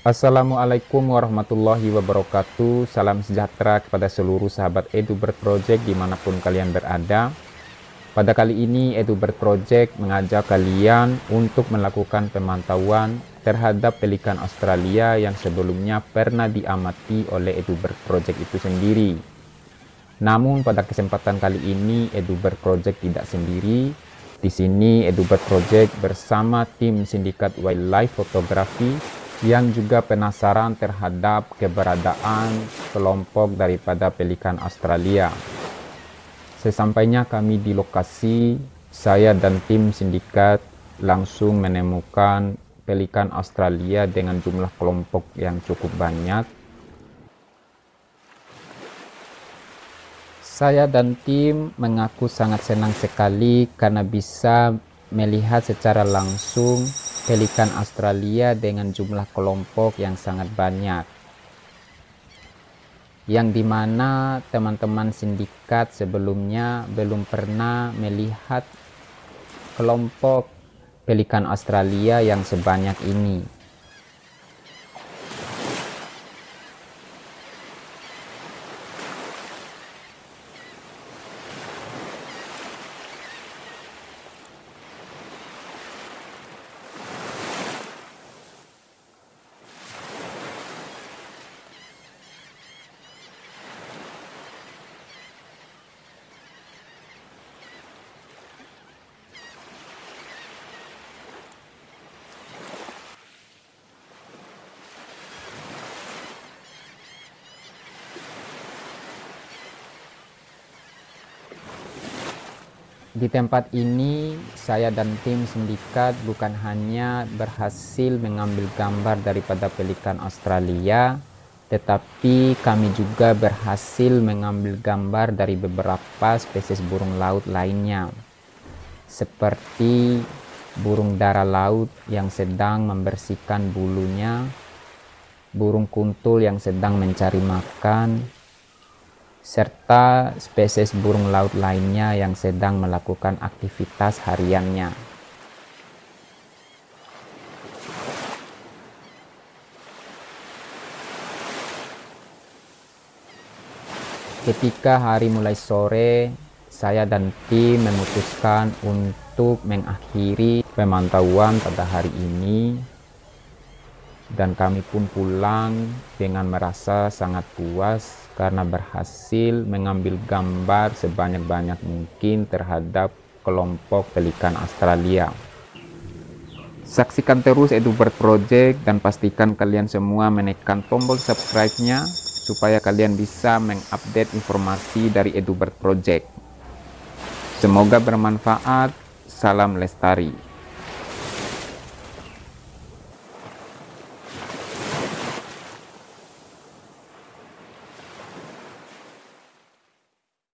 Assalamualaikum warahmatullahi wabarakatuh. Salam sejahtera kepada seluruh sahabat EduBird Project dimanapun kalian berada. Pada kali ini EduBird Project mengajak kalian untuk melakukan pemantauan terhadap pelikan Australia yang sebelumnya pernah diamati oleh EduBird Project itu sendiri. Namun pada kesempatan kali ini EduBird Project tidak sendiri. Di sini EduBird Project bersama tim Sindikat Wildlife Photography yang juga penasaran terhadap keberadaan kelompok daripada pelikan Australia. Sesampainya kami di lokasi, saya dan tim sindikat langsung menemukan pelikan Australia dengan jumlah kelompok yang cukup banyak. Saya dan tim mengaku sangat senang sekali karena bisa melihat secara langsung pelikan Australia dengan jumlah kelompok yang sangat banyak, yang dimana teman-teman sindikat sebelumnya belum pernah melihat kelompok pelikan Australia yang sebanyak ini. Di tempat ini, saya dan tim sindikat bukan hanya berhasil mengambil gambar daripada pelikan Australia, tetapi kami juga berhasil mengambil gambar dari beberapa spesies burung laut lainnya, seperti burung dara laut yang sedang membersihkan bulunya, burung kuntul yang sedang mencari makan, serta spesies burung laut lainnya yang sedang melakukan aktivitas hariannya. Ketika hari mulai sore, saya dan tim memutuskan untuk mengakhiri pemantauan pada hari ini, dan kami pun pulang dengan merasa sangat puas karena berhasil mengambil gambar sebanyak-banyak mungkin terhadap kelompok pelikan Australia. Saksikan terus EduBird Project dan pastikan kalian semua menekan tombol subscribe-nya supaya kalian bisa mengupdate informasi dari EduBird Project. Semoga bermanfaat. Salam lestari.